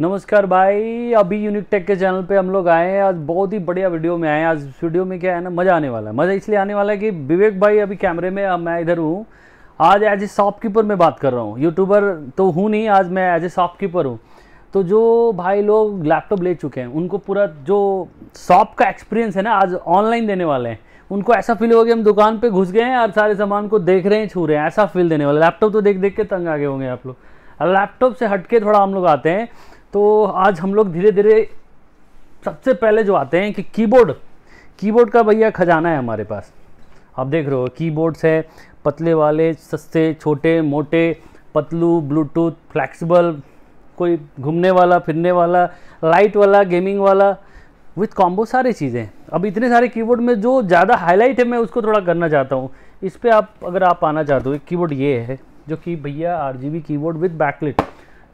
नमस्कार भाई, अभी यूनिक टेक के चैनल पे हम लोग आए हैं। आज बहुत ही बढ़िया वीडियो में आए हैं। आज वीडियो में क्या है ना, मज़ा आने वाला है। मज़ा इसलिए आने वाला है कि विवेक भाई अभी कैमरे में, अब मैं इधर हूँ। आज एज ए शॉपकीपर मैं बात कर रहा हूँ, यूट्यूबर तो हूँ नहीं, आज मैं एज ए शॉपकीपर हूँ। तो जो भाई लोग लैपटॉप ले चुके हैं उनको पूरा जो शॉप का एक्सपीरियंस है ना, आज ऑनलाइन देने वाले हैं। उनको ऐसा फील होगा कि हम दुकान पर घुस गए हैं और सारे सामान को देख रहे हैं, छू रहे हैं, ऐसा फील देने वाला। लैपटॉप तो देख देख के तंग आ गए होंगे आप लोग। लैपटॉप से हट के थोड़ा हम लोग आते हैं। तो आज हम लोग धीरे धीरे सबसे पहले जो आते हैं कि कीबोर्ड का भैया खजाना है हमारे पास। आप देख रहे हो कीबोर्ड्स है, पतले वाले, सस्ते, छोटे मोटे, पतलू, ब्लूटूथ, फ्लैक्सिबल, कोई घूमने वाला, फिरने वाला, लाइट वाला, गेमिंग वाला, विथ कॉम्बो सारी चीज़ें। अब इतने सारे कीबोर्ड में जो ज़्यादा हाईलाइट है मैं उसको थोड़ा करना चाहता हूँ। इस पर अगर आप आना चाहते हो, एक कीबोर्ड ये है जो कि भैया RGB कीबोर्ड विथ बैकलाइट,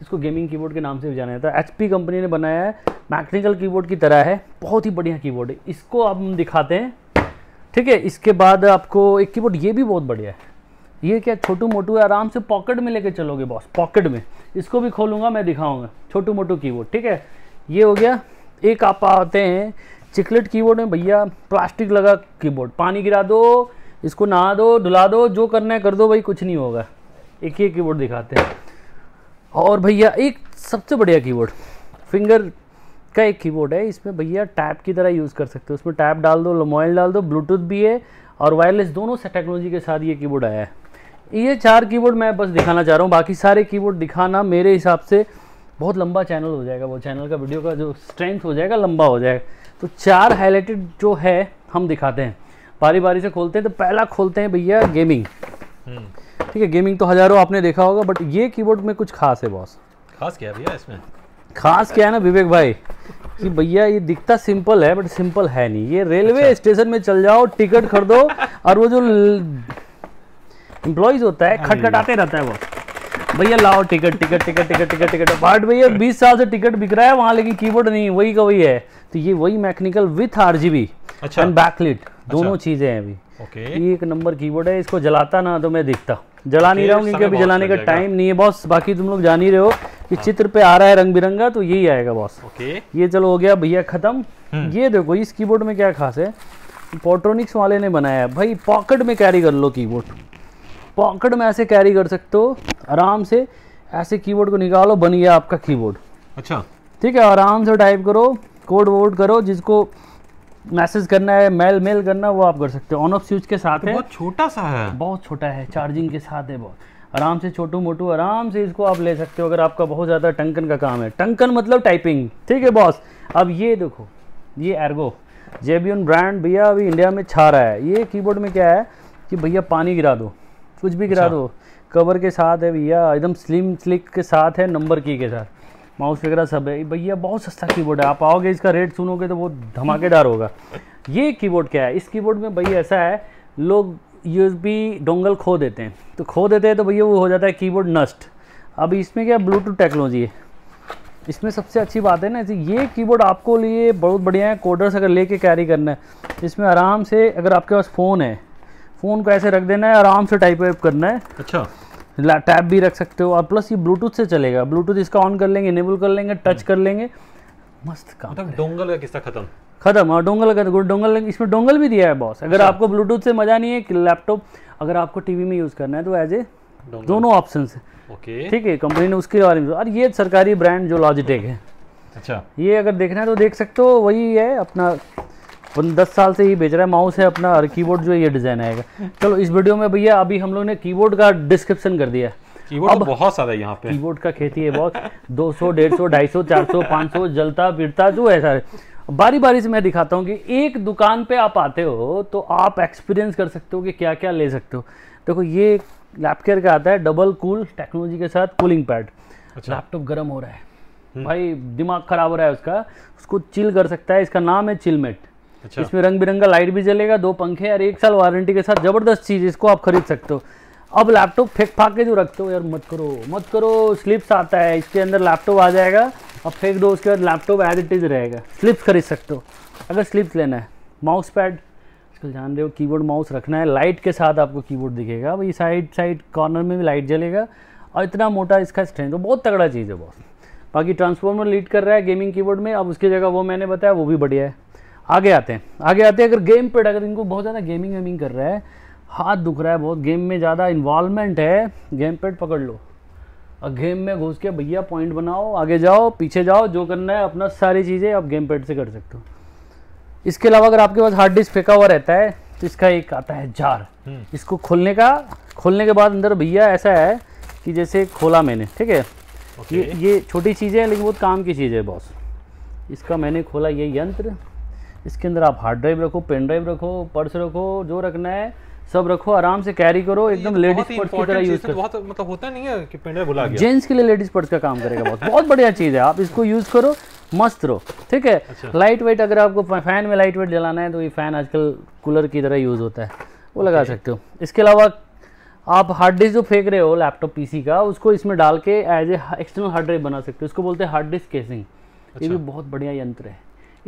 इसको गेमिंग कीबोर्ड के नाम से भी जाना जाता है। HP कंपनी ने बनाया है, मैकेनिकल कीबोर्ड की तरह है, बहुत ही बढ़िया कीबोर्ड है। इसको अब हम दिखाते हैं, ठीक है। इसके बाद आपको एक कीबोर्ड ये भी बहुत बढ़िया है। ये क्या छोटू मोटू है, आराम से पॉकेट में लेके चलोगे बॉस, पॉकेट में। इसको भी खोलूँगा मैं, दिखाऊँगा छोटू मोटू कीबोर्ड, ठीक है। ये हो गया। एक आप आते हैं चिकलेट कीबोर्ड में, भैया प्लास्टिक लगा कीबोर्ड, पानी गिरा दो, इसको नहा दो, धुला दो, जो करना है कर दो भाई, कुछ नहीं होगा। एक ही कीबोर्ड दिखाते हैं। और भैया एक सबसे बढ़िया कीबोर्ड फिंगर का एक कीबोर्ड है, इसमें भैया टैप की तरह यूज़ कर सकते हो, उसमें टैप डाल दो, मोबाइल डाल दो, ब्लूटूथ भी है और वायरलेस, दोनों से टेक्नोलॉजी के साथ ये कीबोर्ड आया है। ये चार कीबोर्ड मैं बस दिखाना चाह रहा हूँ, बाकी सारे कीबोर्ड दिखाना मेरे हिसाब से बहुत लंबा चैनल हो जाएगा, वो चैनल का वीडियो का जो स्ट्रेंथ हो जाएगा लंबा हो जाएगा। तो चार हाईलाइटेड जो है हम दिखाते हैं, बारी बारी से खोलते हैं। तो पहला खोलते हैं भैया गेमिंग, ठीक है। गेमिंग तो हज़ारों आपने देखा होगा, बट ये कीबोर्ड में कुछ खास है बॉस। खास क्या है भैया इसमें? खास क्या है ना विवेक भाई कि भैया ये दिखता सिंपल है बट सिंपल है नहीं। ये रेलवे अच्छा। स्टेशन में चल जाओ, टिकट खरीदो और वो जो एम्प्लॉइज होता है खटखटाते रहता है वो, भैया लाओ ticket ticket ticket ticket ticket ticket. But भैया 20 साल से टिकट बिक रहा है वहाँ, लेकिन कीबोर्ड नहीं, वही का वही है। तो ये वही mechanical with RGB and backlit, दोनों चीज़ें हैं अभी। एक नंबर कीबोर्ड है। इसको जलाता ना तो मैं दिखता, जला नहीं रहा हूँ क्योंकि अभी जलाने का टाइम नहीं है बॉस। बाकी तुम लोग जान ही रहे हो कि चित्र पे आ रहा है रंग बिरंगा, तो यही आएगा बॉस। ये चलो हो गया भैया खत्म। ये देखो इस कीबोर्ड में क्या खास है, पोर्ट्रोनिक्स वाले ने बनाया है भाई। पॉकेट में कैरी कर लो कीबोर्ड, पॉकेट में ऐसे कैरी कर सकते हो आराम से। ऐसे कीबोर्ड को निकालो, बन गया आपका कीबोर्ड। अच्छा ठीक है, आराम से टाइप करो, कोड वोड करो, जिसको मैसेज करना है, मेल करना, वो आप कर सकते हो। ऑन ऑफ स्विच के साथ तो है, बहुत छोटा सा है, बहुत छोटा है, चार्जिंग के साथ है, बहुत आराम से छोटू मोटू आराम से इसको आप ले सकते हो। अगर आपका बहुत ज़्यादा टंकन का काम है, टंकन मतलब टाइपिंग, ठीक है बॉस। अब ये देखो, ये एर्गो JBN ब्रांड भैया अभी इंडिया में छा रहा है। ये कीबोर्ड में क्या है कि भैया पानी गिरा दो, कुछ भी गिरा दो, कवर के साथ है भैया, एकदम स्लिम स्लिक के साथ है, नंबर की के साथ, माउस वगैरह सब है भैया। बहुत सस्ता कीबोर्ड है, आप आओगे इसका रेट सुनोगे तो बहुत धमाकेदार होगा। ये कीबोर्ड क्या है, इस कीबोर्ड में भैया ऐसा है, लोग USB डोंगल खो देते हैं तो भैया वो हो जाता है कीबोर्ड नष्ट। अब इसमें क्या ब्लूटूथ टेक्नोलॉजी है, इसमें सबसे अच्छी बात है ना, ये कीबोर्ड आपको लिए बहुत बढ़िया है। कोडर्स अगर लेके कैरी करना है, इसमें आराम से, अगर आपके पास फ़ोन है, फ़ोन को ऐसे रख देना है, आराम से टाइप वाइप करना है। अच्छा, टैब भी रख सकते हो और प्लस ये ब्लूटूथ से चलेगा। ब्लूटूथ इसका ऑन कर लेंगे, इनेबल कर लेंगे, टच कर लेंगे, मस्त काम। मतलब डोंगल का किस्सा खत्म। और डोंगल इसमें डोंगल भी दिया है बॉस। अगर आपको ब्लूटूथ से मजा नहीं है कि लैपटॉप, अगर आपको टीवी में यूज करना है तो एज ए दोनों ऑप्शन है, ठीक है। कंपनी ने उसके बारे में, और ये सरकारी ब्रांड जो लॉजिटेक है, अच्छा, ये अगर देखना है तो देख सकते हो, वही है अपना, 10 साल से ही बेच रहा है। माउस है अपना और कीबोर्ड जो है ये डिजाइन आएगा। चलो इस वीडियो में भैया अभी हम लोग ने कीबोर्ड का डिस्क्रिप्शन कर दिया। कीबोर्ड तो बहुत सारा है यहाँ पे, कीबोर्ड का खेती है बहुत 200 150 250 400 500 जलता फिरता जो है सारे। बारी बारी से मैं दिखाता हूँ कि एक दुकान पे आप आते हो तो आप एक्सपीरियंस कर सकते हो कि क्या क्या ले सकते हो। देखो ये लैपकेयर का आता है, डबल कूल टेक्नोलॉजी के साथ कूलिंग पैड। लैपटॉप गर्म हो रहा है भाई, दिमाग खराब हो रहा है उसका, उसको चिल कर सकता है। इसका नाम है चिलमेट। अच्छा। इसमें रंग बिरंगा लाइट भी जलेगा, 2 पंखे और 1 साल वारंटी के साथ, जबरदस्त चीज़, इसको आप खरीद सकते हो। अब लैपटॉप फेंक फाँक के जो रखते हो, यार मत करो, स्लिप्स आता है, इसके अंदर लैपटॉप आ जाएगा, अब फेंक दो, उसके बाद लैपटॉप एज इट इज रहेगा। स्लिप्स खरीद सकते हो अगर स्लिप्स लेना है। माउस पैड, इसको जान रहे हो, कीबोर्ड माउस रखना है, लाइट के साथ आपको कीबोर्ड दिखेगा भाई, साइड कॉर्नर में भी लाइट जलेगा, और इतना मोटा इसका स्ट्रेंथ, बहुत तगड़ा चीज़ है बहुत। बाकी ट्रांसफॉर्मर लीड कर रहा है गेमिंग कीबोर्ड में, अब उसकी जगह वो मैंने बताया वो भी बढ़िया है। आगे आते हैं, आगे आते हैं। अगर गेम पेड, अगर इनको बहुत ज़्यादा गेमिंग वेमिंग कर रहा है, हाथ दुख रहा है बहुत, गेम में ज़्यादा इन्वॉल्वमेंट है, गेम पेड पकड़ लो और गेम में घुस के भैया पॉइंट बनाओ, आगे जाओ पीछे जाओ, जो करना है अपना सारी चीज़ें आप गेम पेड से कर सकते हो। इसके अलावा अगर आपके पास हार्ड डिस्क फेंका हुआ रहता है तो इसका एक आता है जार, इसको खोलने का, खोलने के बाद अंदर भैया ऐसा है कि जैसे खोला मैंने, ठीक है ये छोटी चीज़ें हैं लेकिन बहुत काम की चीज़ है बॉस। इसका मैंने खोला ये यंत्र, इसके अंदर आप हार्ड ड्राइव रखो, पेन ड्राइव रखो, पर्स रखो, जो रखना है सब रखो, आराम से कैरी करो, एकदम लेडीज पर्स की तरह यूज करो। बहुत मतलब होता नहीं है कि पेन ड्राइव भुला गया, जेंट्स के लिए लेडीज पर्स का काम करेगा बॉस। बहुत बढ़िया चीज़ है, आप इसको यूज़ करो, मस्त रहो, ठीक है। लाइट वेट, अगर आपको फैन में लाइट वेट जलाना है तो ये फैन आजकल कूलर की तरह यूज़ होता है, वो लगा सकते हो। इसके अलावा आप हार्ड डिस्क जो फेंक रहे हो लैपटॉप पीसी का, उसको इसमें डाल के as a external hard drive बना सकते हो, इसको बोलते हैं हार्ड डिस्क केसिंग। ये भी बहुत बढ़िया यंत्र है,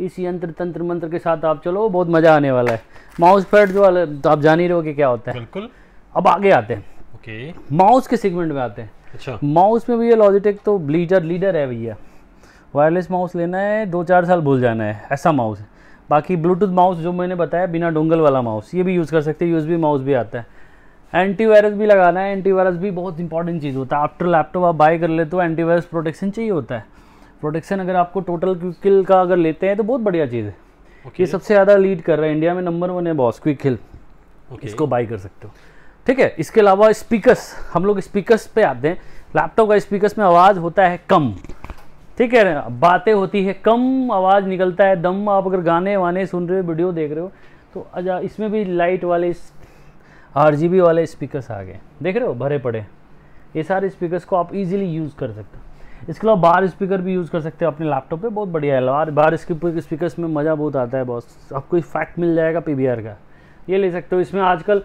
इस यंत्र तंत्र मंत्र के साथ आप चलो, बहुत मज़ा आने वाला है। माउस पैड जो आप जान ही रहे हो कि क्या होता है, बिल्कुल। अब आगे आते हैं, ओके, माउस के सेगमेंट में आते हैं। अच्छा, माउस में भी ये लॉजिटेक तो लीडर है भैया। वायरलेस माउस लेना है, 2-4 साल भूल जाना है, ऐसा माउस है। बाकी ब्लूटूथ माउस जो मैंने बताया बिना डोंगल वाला माउस, ये भी यूज़ कर सकते हैं, USB माउस भी आता है। एंटीवायरस भी लगाना है, एंटीवायरस भी बहुत इंपॉर्टेंट चीज़ होता है। आफ्टर लैपटॉप आप बाय कर लेते हो, एंटीवायरस प्रोटेक्शन चाहिए होता है, प्रोटेक्शन अगर आपको टोटल क्विकल का अगर लेते हैं तो बहुत बढ़िया चीज़ है। ये सबसे ज़्यादा लीड कर रहा है, इंडिया में नंबर 1 है बॉस क्विकल, इसको बाय कर सकते हो, ठीक है। इसके अलावा स्पीकर्स, हम लोग स्पीकर्स पे आते हैं। लैपटॉप का स्पीकर्स में आवाज़ होता है कम, ठीक है, बातें होती है कम, आवाज़ निकलता है दम। आप अगर गाने वाने सुन रहे हो, वीडियो देख रहे हो तो इसमें भी लाइट वाले RGB वाले स्पीकर्स आ गए, देख रहे हो भरे पड़े। ये सारे स्पीकर्स को आप इजीली यूज़ कर सकते हो। इसके अलावा बार स्पीकर भी यूज़ कर सकते हो अपने लैपटॉप पे, बहुत बढ़िया है। बार स्पीकर्स में मज़ा बहुत आता है बॉस, आपको इफेक्ट मिल जाएगा PBR का, ये ले सकते हो। इसमें आजकल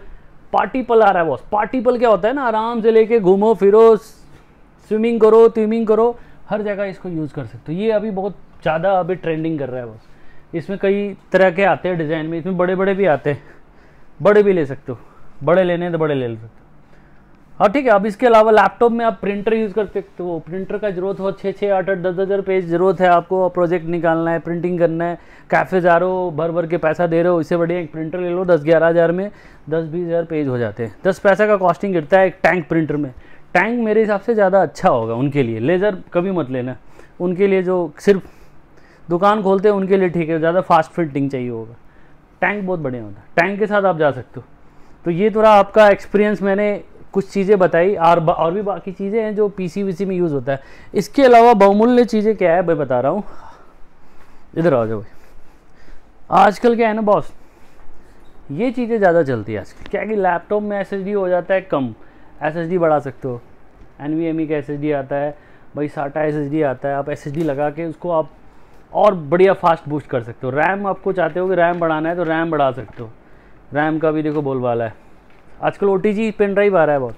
पार्टीपल आ रहा है बॉस। पार्टीपल क्या होता है ना, आराम से लेके घूमो फिरो, स्विमिंग करो, ट्विमिंग करो, हर जगह इसको यूज़ कर सकते हो। ये अभी बहुत ज़्यादा अभी ट्रेंडिंग कर रहा है बॉस। इसमें कई तरह के आते हैं डिज़ाइन में, इसमें बड़े बड़े भी आते हैं, बड़े भी ले सकते हो, बड़े लेने तो बड़े ले सकते हो, और ठीक है। अब इसके अलावा लैपटॉप में आप प्रिंटर यूज़ कर सकते हो। प्रिंटर का जरूरत हो 6-8-10,000 पेज जरूरत है आपको, प्रोजेक्ट निकालना है, प्रिंटिंग करना है, कैफ़े जा रहे हो, भर भर के पैसा दे रहे हो, इससे बढ़िया एक प्रिंटर ले लो। 10-11 हज़ार में 10-20 हज़ार पेज हो जाते हैं, 10 पैसा का कॉस्टिंग गिरता है एक टैंक प्रिंटर में। टैंक मेरे हिसाब से ज़्यादा अच्छा होगा उनके लिए, लेज़र कभी मत लेना, उनके लिए जो सिर्फ दुकान खोलते हैं उनके लिए ठीक है, ज़्यादा फास्ट प्रिंटिंग चाहिए होगा, टैंक बहुत बढ़िया होता है, टैंक के साथ आप जा सकते हो। तो ये थोड़ा आपका एक्सपीरियंस, मैंने कुछ चीज़ें बताई, और भी बाकी चीज़ें हैं जो पीसी वीसी में यूज़ होता है। इसके अलावा बहुमूल्य चीज़ें क्या है मैं बता रहा हूँ, इधर आ जाओ। आजकल क्या है ना बॉस, ये चीज़ें ज़्यादा चलती है आजकल, क्या कि लैपटॉप में SSD हो जाता है कम, SSD बढ़ा सकते हो, NVMe का SSD आता है भाई, SATA SSD आता है, आप SSD लगा के उसको आप और बढ़िया फास्ट बूस्ट कर सकते हो। रैम आपको चाहते हो कि रैम बढ़ाना है तो रैम बढ़ा सकते हो, रैम का भी देखो बोलबाला है आजकल। OTG पेन ड्राइव आ रहा है बहुत,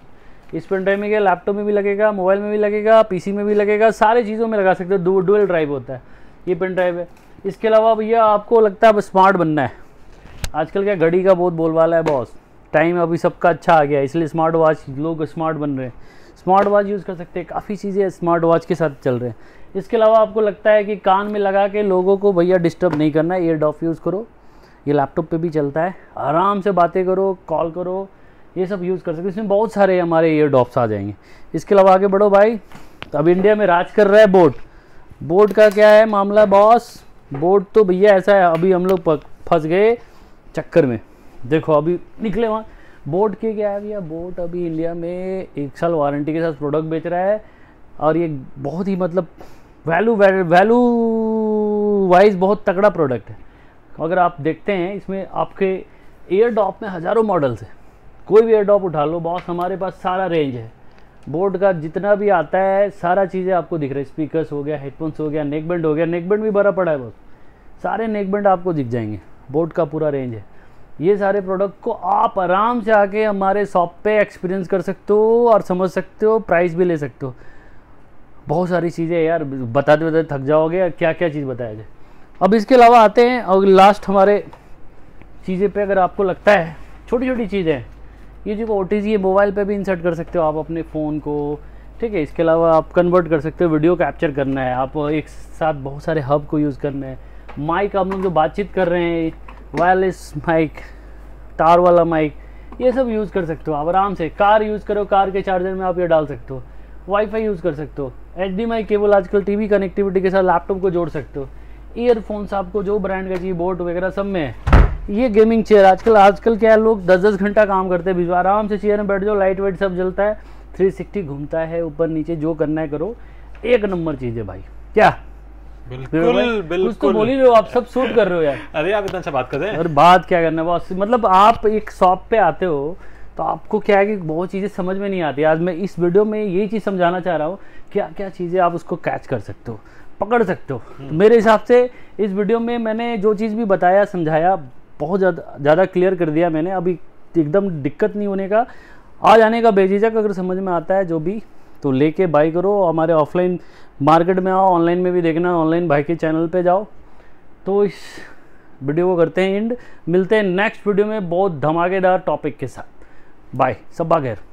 इस पेन ड्राइव में क्या लैपटॉप में भी लगेगा, मोबाइल में भी लगेगा, PC में भी लगेगा, सारी चीज़ों में लगा सकते हो, डुअल ड्राइव होता है, ये पेन ड्राइव है। इसके अलावा भैया आपको लगता है अब स्मार्ट बनना है, आजकल क्या घड़ी का बहुत बोलबाला है बॉस, टाइम अभी सबका अच्छा आ गया है, इसलिए स्मार्ट वॉच, लोग स्मार्ट बन रहे हैं, स्मार्ट वॉच यूज़ कर सकते हैं, काफ़ी चीज़ें स्मार्ट वॉच के साथ चल रहे हैं। इसके अलावा आपको लगता है कि कान में लगा के लोगों को भैया डिस्टर्ब नहीं करना है, ईयरडॉप यूज़ करो, ये लैपटॉप पे भी चलता है, आराम से बातें करो, कॉल करो, ये सब यूज़ कर सकते हो। इसमें बहुत सारे हमारे ईयरडॉप्स आ जाएंगे। इसके अलावा आगे बढ़ो भाई, अब इंडिया में राज कर रहा है बोट। बोट का क्या है मामला बॉस, बोट तो भैया ऐसा है, अभी हम लोग फंस गए चक्कर में, देखो अभी निकले वहाँ। बोट के क्या है भैया, बोट अभी इंडिया में 1 साल वारंटी के साथ प्रोडक्ट बेच रहा है, और ये बहुत ही मतलब वैल्यू वाइज बहुत तगड़ा प्रोडक्ट है। अगर आप देखते हैं इसमें आपके एयरडॉप में हज़ारों मॉडल्स हैं, कोई भी एयरडॉप उठा लो बॉस, हमारे पास सारा रेंज है बोट का, जितना भी आता है सारा चीज़ें आपको दिख रही है, स्पीकर्स हो गया, हेडफोन्स हो गया, नेकबैंड हो गया, नेकबैंड भी भरा पड़ा है बॉस, सारे नेकबैंड आपको दिख जाएंगे, बोट का पूरा रेंज है। ये सारे प्रोडक्ट को आप आराम से आके हमारे शॉप पर एक्सपीरियंस कर सकते हो और समझ सकते हो, प्राइस भी ले सकते हो, बहुत सारी चीज़ें यार, बताते बताते थक जाओगे क्या क्या चीज़ बताया जाए। अब इसके अलावा आते हैं और लास्ट हमारे चीज़ें पे, अगर आपको लगता है छोटी छोटी चीज़ें, ये जो OTG मोबाइल पे भी इंसर्ट कर सकते हो आप, अपने फ़ोन को, ठीक है। इसके अलावा आप कन्वर्ट कर सकते हो, वीडियो कैप्चर करना है, आप एक साथ बहुत सारे हब को यूज़ करना है। माइक आप लोग जो बातचीत कर रहे हैं, वायरलेस माइक, तार वाला माइक, ये सब यूज़ कर सकते हो आप आराम से। कार यूज़ करो, कार के चार्जर में आप ये डाल सकते हो। वाईफाई यूज़ कर सकते हो, HDMI केबल, आजकल टीवी कनेक्टिविटी के साथ लैपटॉप को जोड़ सकते हो। ईयरफोन्स आपको जो ब्रांड का चाहिए, बोट वगैरह सब में है। ये गेमिंग चेयर, आजकल क्या है, लोग 10-10 घंटा काम करते हैं, आराम से चेयर में बैठ जाओ, लाइट वेट सब जलता है, 360 घूमता है, ऊपर नीचे जो करना है करो, एक नंबर चीज़ है भाई। क्या बिल्कुल कुछ तो बोल ही रहे हो आप, सब शूट कर रहे हो यार। अरे आप इतना अच्छा बात कर रहे हैं, और बात क्या करना बॉस, मतलब आप एक शॉप पे आते हो तो आपको क्या है कि बहुत चीज़ें समझ में नहीं आती। आज मैं इस वीडियो में यही चीज़ समझाना चाह रहा हूँ, क्या क्या चीज़ें आप उसको कैच कर सकते हो, पकड़ सकते हो। मेरे हिसाब से इस वीडियो में मैंने जो चीज़ भी बताया समझाया, बहुत ज़्यादा क्लियर कर दिया मैंने। अभी एकदम दिक्कत नहीं होने का, आ जाने का बेझिझक, अगर समझ में आता है जो भी तो लेके बाई करो। हमारे ऑफलाइन मार्केट में आओ, ऑनलाइन में भी देखना, ऑनलाइन भाई के चैनल पे जाओ। तो इस वीडियो को करते हैं एंड, मिलते हैं नेक्स्ट वीडियो में बहुत धमाकेदार टॉपिक के साथ। बाय, सब खैर।